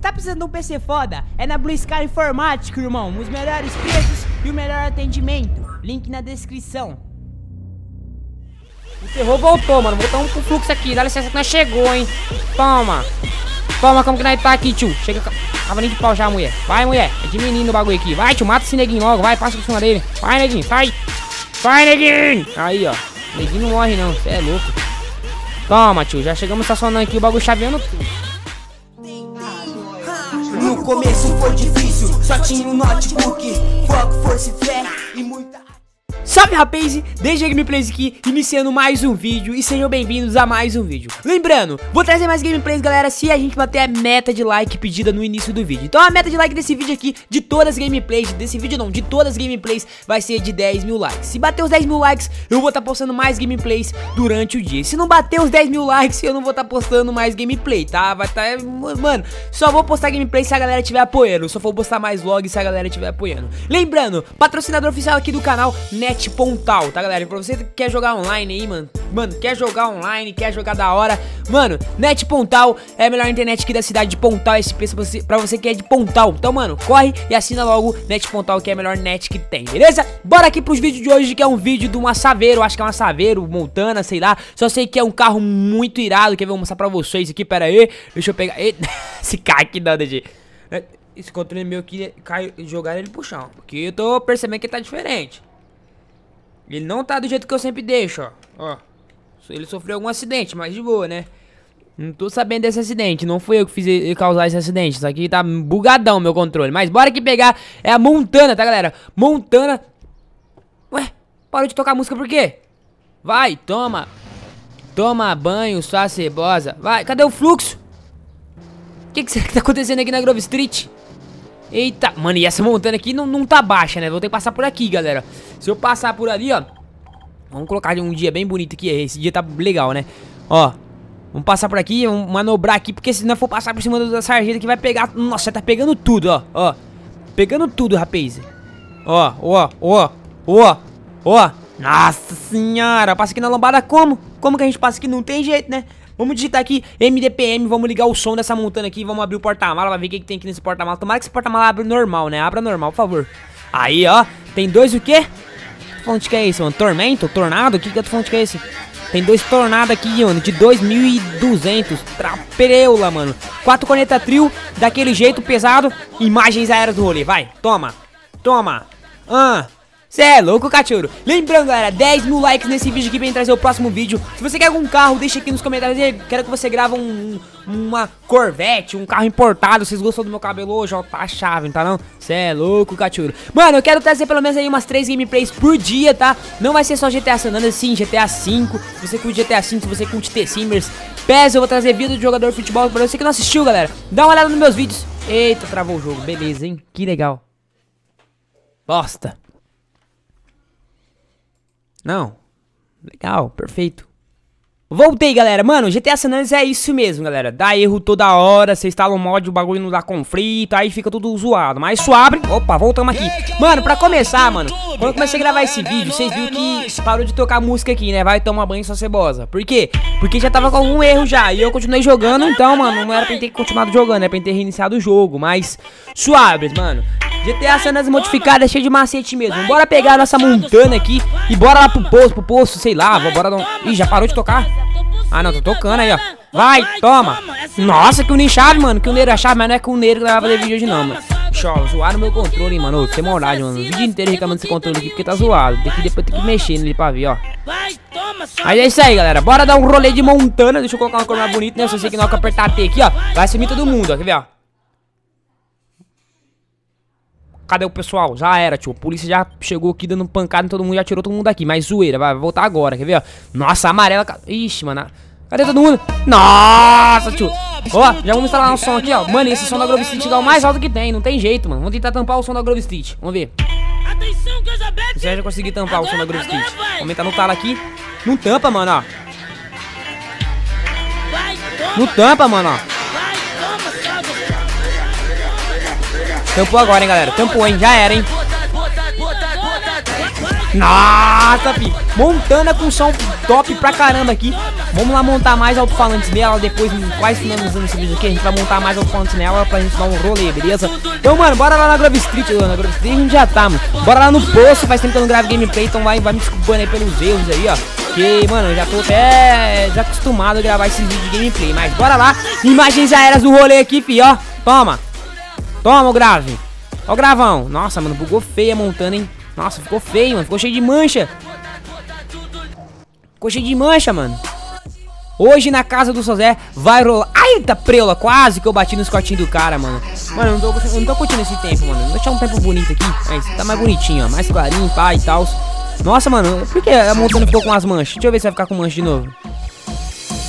Tá precisando de um PC foda? É na Blue Sky Informática, irmão. Os melhores preços e o melhor atendimento. Link na descrição. O terror voltou, mano. Voltou um fluxo aqui. Dá licença que nós chegou, hein. Toma. Toma, como que nós tá aqui, tio? Chega com cavalinho de pau já, mulher. Vai, mulher. É de menino o bagulho aqui. Vai, tio. Mata esse neguinho logo. Vai, passa por cima dele. Vai, neguinho. Sai. Vai, neguinho. Aí, ó. O neguinho não morre, não. Você é louco. Toma, tio. Já chegamos estacionando aqui. O bagulho chaveando tudo. No começo foi difícil, só tinha um notebook, foco, força e fé e muita... Salve rapaz, desde a Gameplays aqui, iniciando mais um vídeo e sejam bem-vindos a mais um vídeo. Lembrando, vou trazer mais Gameplays, galera, se a gente bater a meta de like pedida no início do vídeo. Então a meta de like desse vídeo aqui, de todas as Gameplays, desse vídeo não, de todas as Gameplays, vai ser de 10 mil likes. Se bater os 10 mil likes, eu vou estar postando mais Gameplays durante o dia. Se não bater os 10 mil likes, eu não vou estar postando mais Gameplay, tá? Vai estar... Mano, só vou postar Gameplay se a galera estiver apoiando, só vou postar mais vlogs se a galera estiver apoiando. Lembrando, patrocinador oficial aqui do canal, Net Pontal, tá galera? Pra você que quer jogar online aí, mano. Mano, quer jogar online, quer jogar da hora. Mano, Net Pontal é a melhor internet aqui da cidade de Pontal. Esse preço pra você que é de Pontal. Então, mano, corre e assina logo Net Pontal, que é a melhor net que tem, beleza? Bora aqui pros vídeos de hoje, que é um vídeo de uma Saveiro. Acho que é uma Saveiro, Montana, sei lá. Só sei que é um carro muito irado. Quer ver? Vou mostrar pra vocês aqui, pera aí. Deixa eu pegar... Esse cara aqui não, DG. Esse controle meu aqui, jogar ele pro chão. Porque eu tô percebendo que ele tá diferente. Ele não tá do jeito que eu sempre deixo, ó. Ó. Ele sofreu algum acidente, mas de boa, né? Não tô sabendo desse acidente. Não fui eu que fiz ele causar esse acidente. Isso aqui tá bugadão, meu controle. Mas bora aqui pegar. É a Montana, tá, galera? Montana. Ué, parou de tocar música por quê? Vai, toma. Toma banho, sua cebosa. Vai, cadê o fluxo? O que será que tá acontecendo aqui na Grove Street? Eita, mano, e essa Montana aqui não tá baixa, né? Vou ter que passar por aqui, galera. Se eu passar por ali, ó. Vamos colocar um dia bem bonito aqui. Esse dia tá legal, né? Ó, vamos passar por aqui, vamos manobrar aqui. Porque se não for passar por cima da sarjeta que vai pegar... Nossa, já tá pegando tudo, ó. Ó, pegando tudo, rapaz. Ó, ó, ó, ó, ó. Nossa senhora, passa aqui na lombada como? Como que a gente passa aqui? Não tem jeito, né? Vamos digitar aqui MDPM, vamos ligar o som dessa Montana aqui, vamos abrir o porta-mala, vai ver o que tem aqui nesse porta-mala. Tomara que esse porta-mala abra normal, né? Abra normal, por favor. Aí, ó, tem dois o quê? Fonte que é esse, mano? Tormento? Tornado? O que é fonte que é esse? Tem dois tornados aqui, mano, de 2.200. Trapereula, mano. 4 corneta trio, daquele jeito pesado. Imagens aéreas do rolê, vai. Toma, toma. Cê é louco, cachorro. Lembrando, galera, 10 mil likes nesse vídeo aqui pra gente trazer o próximo vídeo. Se você quer algum carro, deixa aqui nos comentários. Quero que você grave uma Corvette, um carro importado. Vocês gostou do meu cabelo hoje? Ó, tá chave, não tá não? Cê é louco, cachorro. Mano, eu quero trazer pelo menos aí umas 3 gameplays por dia, tá? Não vai ser só GTA San Andreas, sim, GTA V. Se você curte GTA V, se você curte T-Simmers, PES, eu vou trazer vídeo de jogador de futebol. Pra você que não assistiu, galera, dá uma olhada nos meus vídeos. Eita, travou o jogo, beleza, hein? Que legal. Bosta. Não, legal, perfeito. Voltei, galera, mano, GTA San Andreas é isso mesmo, galera. Dá erro toda hora, você instala um mod, o bagulho não dá conflito, aí fica tudo zoado. Mas suave, opa, voltamos aqui. Mano, pra começar, mano, quando eu comecei a gravar esse vídeo, vocês viram que parou de tocar música aqui, né? Vai tomar banho, sua cebosa. Por quê? Porque já tava com algum erro já, e eu continuei jogando, então, mano, não era pra eu ter continuado jogando, era pra eu ter reiniciado o jogo, mas suaves, mano. GTA San Andreas modificada, é cheio de macete mesmo. Bora pegar a nossa Montana aqui e bora lá pro posto, sei lá, bora dar um... Ih, já parou de tocar? Ah, não, tô tocando aí, ó. Vai, toma. Nossa, que unichave, mano, que uneiro é chave, mas não é que o uneiro que vai fazer vídeo hoje não, mano. Show, zoaram meu controle, hein, mano, sem maldade, mano. O vídeo inteiro reclamando desse controle aqui porque tá zoado. Tem que depois ter que mexer nele pra ver, ó. Mas é isso aí, galera, bora dar um rolê de Montana. Deixa eu colocar uma cor mais bonita, né, se eu sei que não é que apertar T aqui, ó. Vai sumir todo mundo, ó, quer ver, ó. Cadê o pessoal? Já era, tio. A polícia já chegou aqui dando pancada em todo mundo, já tirou todo mundo daqui. Mas zoeira, vai voltar agora, quer ver, ó. Nossa, amarela... Ixi, mano. Cadê todo mundo? Nossa, tio. Ó, já vamos instalar um som aqui, ó. Mano, esse som da Grove Street é o mais alto que tem, não tem jeito, mano. Vamos tentar tampar o som da Grove Street, vamos ver. Se eu já conseguir tampar o som da Grove Street. Aumentar no talo aqui. Não tampa, mano, ó. Não tampa, mano, ó. Tampou agora, hein, galera. Tampou, hein. Já era, hein. Nossa, pi. Montana com som top pra caramba aqui. Vamos lá montar mais alto-falantes nela. Depois, quase finalizando esse vídeo aqui, a gente vai montar mais alto-falantes nela pra gente dar um rolê, beleza? Então, mano, bora lá na Grove Street. Na Grove Street a gente já tá, mano. Bora lá no poço, faz tempo que eu não gravo gameplay, então vai me desculpando aí pelos erros aí, ó. Porque, mano, eu já tô até desacostumado a gravar esses vídeos de gameplay. Mas bora lá, imagens aéreas do rolê aqui, fi, ó. Toma, toma o grave. Ó o gravão. Nossa, mano, bugou feia a montana, hein. Nossa, ficou feio, mano, ficou cheio de mancha. Ficou cheio de mancha, mano. Hoje na casa do Sozé vai rolar... Ai, tá preula, quase que eu bati no escotinho do cara, mano. Mano, eu não tô curtindo esse tempo, mano. Vou deixar um tempo bonito aqui. Aí, tá mais bonitinho, ó, mais clarinho, pá e tal. Nossa, mano, por que a montana ficou com as manchas? Deixa eu ver se vai ficar com mancha de novo.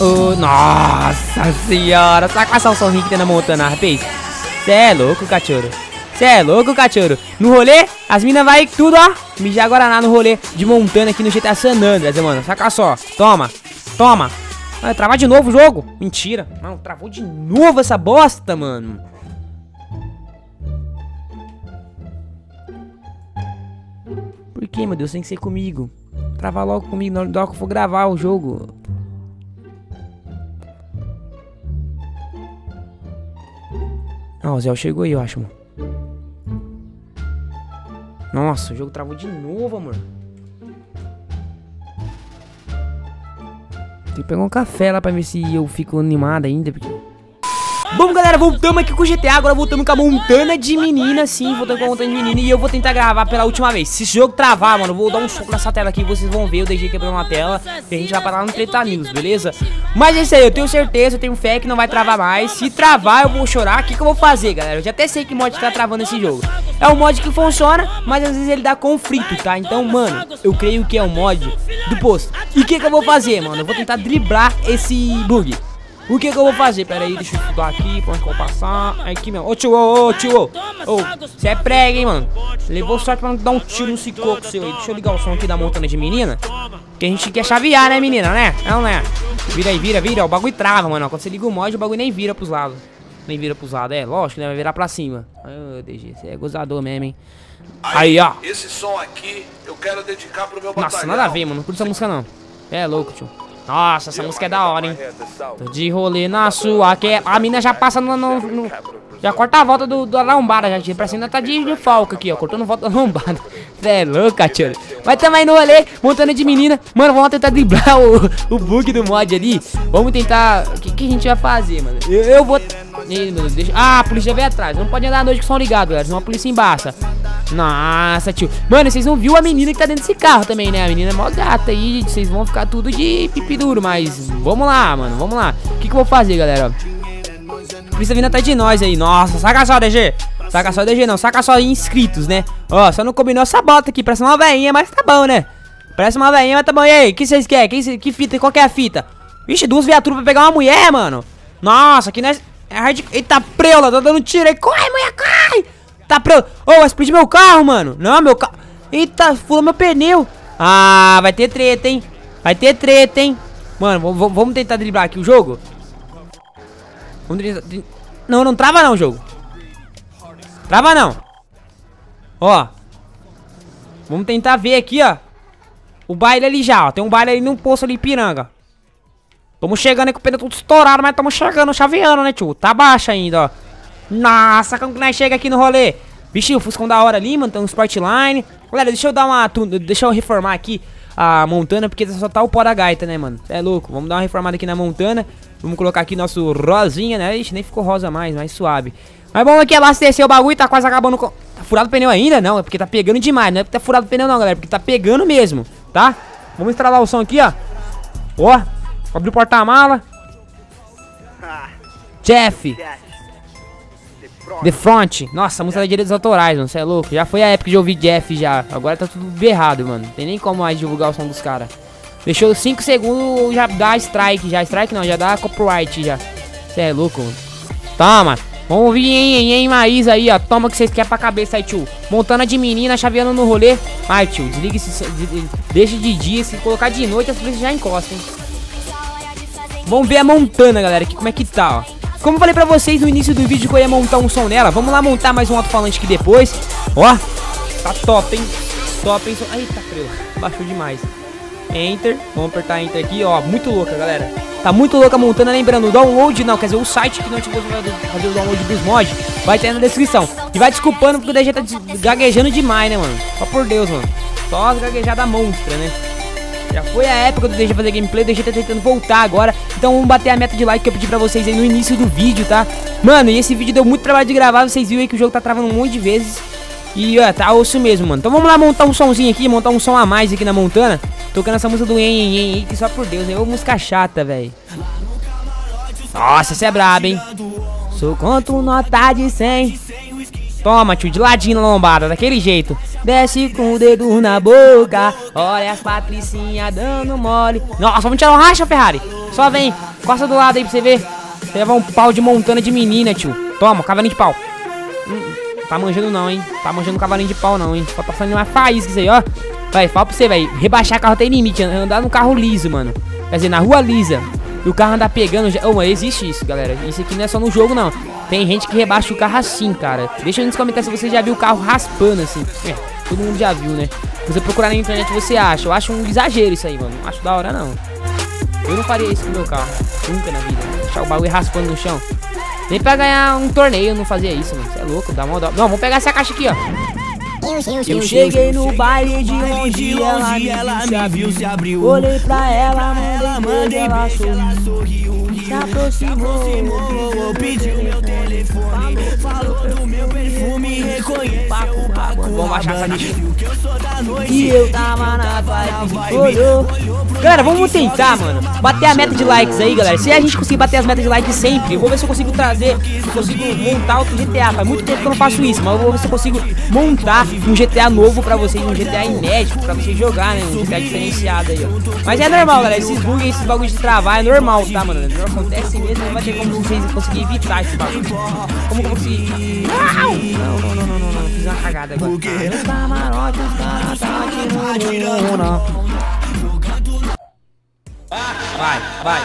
Oh, nossa senhora. Saca a salsinha que tem na montana, rapaz. Cê é louco, cachorro. Cê é louco, cachorro. No rolê, as minas vai tudo, ó. Mijar guaraná no rolê de montana aqui no GTA San Andreas, mano. Saca só. Toma, toma. Vai travar de novo o jogo. Mentira. Não, travou de novo essa bosta, mano. Por que, meu Deus? Tem que ser comigo. Travar logo comigo na hora que eu for gravar o jogo. Ah, o Zé chegou aí, eu acho, mano. Nossa, o jogo travou de novo, amor. Tem que pegar um café lá pra ver se eu fico animado ainda, porque... Bom, galera, voltamos aqui com o GTA, agora voltamos com a montana de menina, sim, voltando com a montana de menina. E eu vou tentar gravar pela última vez. Se esse jogo travar, mano, eu vou dar um soco nessa tela aqui, vocês vão ver, eu deixei quebrando a tela. E a gente vai parar no Treta News, beleza? Mas é isso aí, eu tenho certeza, eu tenho fé que não vai travar mais. Se travar, eu vou chorar. O que eu vou fazer, galera? Eu já até sei que mod tá travando esse jogo. É um mod que funciona, mas às vezes ele dá conflito, tá? Então, mano, eu creio que é um mod do posto. E o que eu vou fazer, mano? Eu vou tentar driblar esse bug. O que eu vou fazer? Pera aí, deixa eu estudar aqui. Pra onde que eu vou passar? Aqui mesmo. Ô tio, ô tio, ô. Você é prega, hein, mano. Levou sorte pra não dar um tiro no cicoco seu aí. Deixa eu ligar o som aqui da montana de menina. Que a gente quer chavear, né, menina, né? Não, né? Vira aí, vira, vira. O bagulho trava, mano. Quando você liga o mod, o bagulho nem vira pros lados. Nem vira pros lados, é lógico, né? Vai virar pra cima. Ô, DG, você é gozador mesmo, hein? Aí, ó. Esse som aqui eu quero dedicar pro meu batalhão. Nossa, nada a ver, mano. Não curto essa música, não. É louco, tio. Nossa, essa música é da hora, hein? Tô de rolê na sua, que a mina já passa no já corta a volta da lombada, já, tira. Pra cima tá de falco aqui, ó. Cortando volta da lombada. Você é louca, tio. Mas também no rolê, montana de menina. Mano, vamos tentar driblar o bug do mod ali. Vamos tentar... O que a gente vai fazer, mano? Eu vou... Ei, meu Deus, deixa... Ah, a polícia veio atrás. Não pode andar à noite que são ligados, galera. Senão a polícia embaça. Nossa, tio. Mano, vocês não viram a menina que tá dentro desse carro também, né? A menina é mó gata aí. Vocês vão ficar tudo de pipi duro. Mas vamos lá, mano. Vamos lá. O que eu vou fazer, galera? A polícia vindo atrás de nós aí. Nossa, saca só, DG. Saca só, DG não. Saca só inscritos, né? Ó, só não combinou essa bota aqui. Parece uma veinha, mas tá bom, né? Parece uma veinha, mas tá bom. E aí, o que vocês querem? Que fita? Qual que é a fita? Vixe, duas viaturas pra pegar uma mulher, mano. Nossa, que nós... É hard... Eita, preula, tô dando tiro aí. Corre, mulher, corre. Tá preula. Ô, vai explodir meu carro, mano. Não, meu carro. Eita, furou meu pneu. Ah, vai ter treta, hein. Vai ter treta, hein. Mano, vamos tentar driblar aqui o jogo. Não, não trava não o jogo. Trava não. Ó. Vamos tentar ver aqui, ó. O baile ali já, ó. Tem um baile ali num poço ali, piranga. Tamo chegando aí com o pneu todo estourado, mas tamo chegando, chaveando, né, tio? Tá baixo ainda, ó. Nossa, como que nós chega aqui no rolê? Vixe, o Fuscão da hora ali, mano. Tem um Sportline. Galera, deixa eu dar uma... Deixa eu reformar aqui a montana, porque só tá o pó da gaita, né, mano? É louco. Vamos dar uma reformada aqui na montana. Vamos colocar aqui nosso rosinha, né? Ixi, nem ficou rosa mais, mais suave. Mas vamos aqui abastecer o bagulho, tá quase acabando com... Tá furado o pneu ainda? Não, é porque tá pegando demais. Não é porque tá furado o pneu não, galera. Porque tá pegando mesmo, tá? Vamos instalar o som aqui, ó. Ó. Abriu o porta-mala. Jeff. The Front. Nossa, a música da direitos autorais, mano. Você é louco. Já foi a época de ouvir Jeff já. Agora tá tudo berrado, mano. Não tem nem como mais divulgar o som dos caras. Deixou 5 segundos, já dá strike. Já strike não, já dá copyright já. Você é louco, mano. Toma. Vamos ouvir, hein, Maísa aí, ó. Toma que vocês querem pra cabeça aí, tio. Montana de menina, chaveando no rolê. Ai, tio, desliga esse... Deixa de dia. Se colocar de noite, as polícias já encostam, hein. Vamos ver a montana, galera, aqui como é que tá, ó. Como eu falei pra vocês no início do vídeo que eu ia montar um som nela, vamos lá montar mais um alto-falante aqui depois. Ó, tá top, hein? Top, hein? Eita, freu, baixou demais. Enter. Vamos apertar Enter aqui, ó. Muito louca, galera. Tá muito louca a Montana. Lembrando, o download, não, quer dizer, o site que não te fazer o download dos mods vai ter na descrição. E vai desculpando porque daí já tá gaguejando demais, né, mano? Só por Deus, mano. Só as gaguejadas monstra, né? Já foi a época do Deixa Fazer Gameplay, deixa tentando voltar agora. Então vamos bater a meta de like que eu pedi pra vocês aí no início do vídeo, tá? Mano, e esse vídeo deu muito trabalho de gravar, vocês viram aí que o jogo tá travando um monte de vezes. E ó, tá osso mesmo, mano. Então vamos lá montar um somzinho aqui, montar um som a mais aqui na Montana. Tocando essa música do Yen, que só por Deus, né? Ô, música chata, velho. Nossa, você é brabo, hein? Sou quanto nota de 100. Toma, tio, de ladinho na lombada, daquele jeito. Desce com o dedo na boca. Olha as patricinhas dando mole. Nossa, vamos tirar um racha, Ferrari. Só vem, costa do lado aí pra você ver. Você levar um pau de Montana de menina, tio. Toma, cavalinho de pau. Tá manjando não, hein. Tá manjando cavalinho de pau não, hein. Tá passando uma faísca isso aí, ó. Vai, fala pra você, velho. Rebaixar carro tem limite. Andar no carro liso, mano. Quer dizer, na rua lisa. E o carro andar pegando... Já... Oh, existe isso, galera. Isso aqui não é só no jogo, não. Tem gente que rebaixa o carro assim, cara. Deixa aí nos comentários se você já viu o carro raspando, assim. É, todo mundo já viu, né? Se você procurar na internet, você acha. Eu acho um exagero isso aí, mano. Não acho da hora, não. Eu não faria isso com o meu carro. Nunca na vida. Deixar o bagulho raspando no chão. Nem pra ganhar um torneio eu não fazia isso, mano. Você é louco, dá mó dó. Não, vamos pegar essa caixa aqui, ó. Eu cheguei no baile de longe, ela me viu, se abriu. Olhei pra ela, mandei beijo, ela sorriu. Se aproximou, pediu meu telefone. Falou do meu perfume, reconheceu o pacote. E eu tava na vibe, galera, vamos tentar, mano, bater a meta de likes aí, galera. Se a gente conseguir bater as metas de likes sempre, eu vou ver se eu consigo trazer, se eu consigo montar outro GTA. Faz muito tempo que eu não faço isso, mas eu vou ver se eu consigo montar um GTA novo pra vocês, um GTA inédito pra vocês jogar, né, um GTA diferenciado aí, ó. Mas é normal, galera, esses bugs, esses bagulhos de travar é normal, tá, mano? Não acontece mesmo, não vai ter como vocês conseguir evitar esse bagulho. Como conseguir? Não, fiz uma cagada agora. Vai.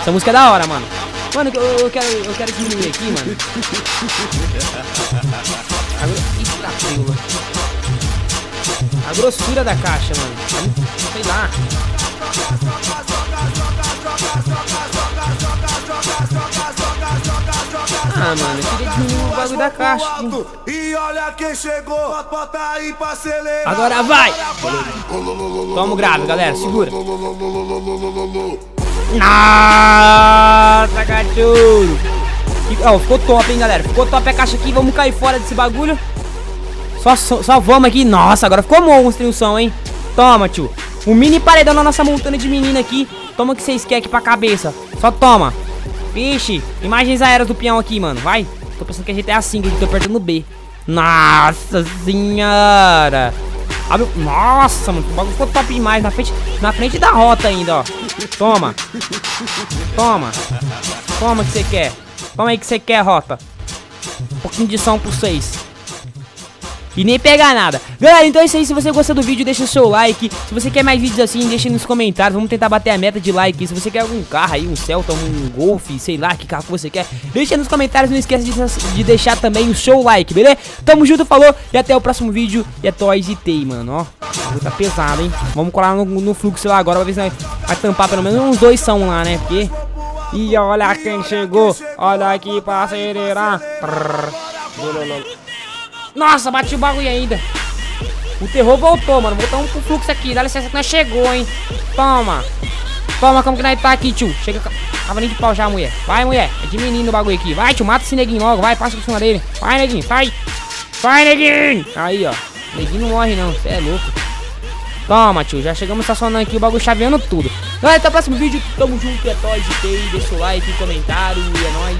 Essa música é da hora, mano. Mano, eu quero diminuir aqui, mano. Eita, pula. A grossura da caixa, mano. Sei lá. Ah, mano, eu queria diminuir o bagulho da caixa. E olha quem chegou, bota aí pra acelerar. Agora vai! Toma o grave, galera, segura. Nossa, cachorro! Oh, ficou top, hein, galera? Ficou top a caixa aqui, vamos cair fora desse bagulho. Só vamos aqui. Nossa, agora ficou monstro o som, hein? Toma, tio. Um mini paredão na nossa Montana de menina aqui. Toma o que vocês querem aqui pra cabeça. Só toma. Vixe, imagens aéreas do peão aqui, mano. Vai. Tô pensando que a gente é assim, que eu tô apertando o B. Nossa senhora. Nossa, mano. O bagulho ficou top demais. Na frente da rota ainda, ó. Toma. Toma. Toma o que você quer. Toma aí que você quer, rota. Um pouquinho de som por vocês. E nem pegar nada. Galera, então é isso aí. Se você gostou do vídeo, deixa o seu like. Se você quer mais vídeos assim, deixa nos comentários. Vamos tentar bater a meta de like. Se você quer algum carro aí, um Celta, um Golf, sei lá, que carro que você quer, deixa nos comentários. Não esquece de deixar também o seu like, beleza? Tamo junto, falou. E até o próximo vídeo. E é Toys e Tay, mano, ó. Tá pesado, hein? Vamos colar no fluxo lá agora. Pra ver se vai tampar pelo menos uns dois são lá, né? Porque... E olha quem chegou. Olha aqui pra acelerar. Nossa, bati o bagulho ainda. O terror voltou, mano. Vou botar um fluxo aqui. Dá licença que nós chegou, hein. Toma. Toma, como que nós tá aqui, tio. Chega. Cavalinho de pau já, mulher. Vai, mulher. É de menino o bagulho aqui. Vai, tio. Mata esse neguinho logo. Vai, passa por cima dele. Vai, neguinho. Sai. Vai, neguinho. Aí, ó. Neguinho não morre, não. Você é louco. Toma, tio. Já chegamos estacionando aqui. O bagulho chaveando tudo. Galera, até o próximo vídeo. Tamo junto. É Toys e Tay. Deixa o like, comentário. E é nóis.